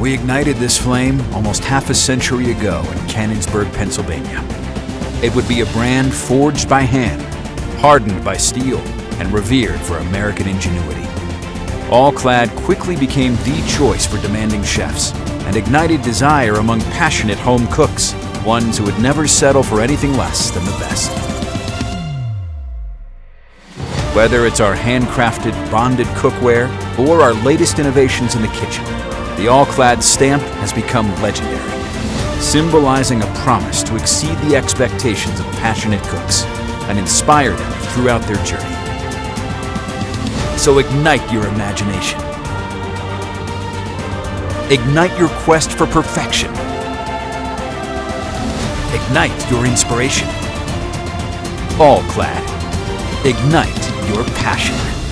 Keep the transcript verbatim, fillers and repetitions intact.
We ignited this flame almost half a century ago in Canonsburg, Pennsylvania. It would be a brand forged by hand, hardened by steel, and revered for American ingenuity. All-Clad quickly became the choice for demanding chefs and ignited desire among passionate home cooks, ones who would never settle for anything less than the best. Whether it's our handcrafted, bonded cookware or our latest innovations in the kitchen, the All-Clad stamp has become legendary, symbolizing a promise to exceed the expectations of passionate cooks and inspire them throughout their journey. So ignite your imagination. Ignite your quest for perfection. Ignite your inspiration. All-Clad. Ignite your passion.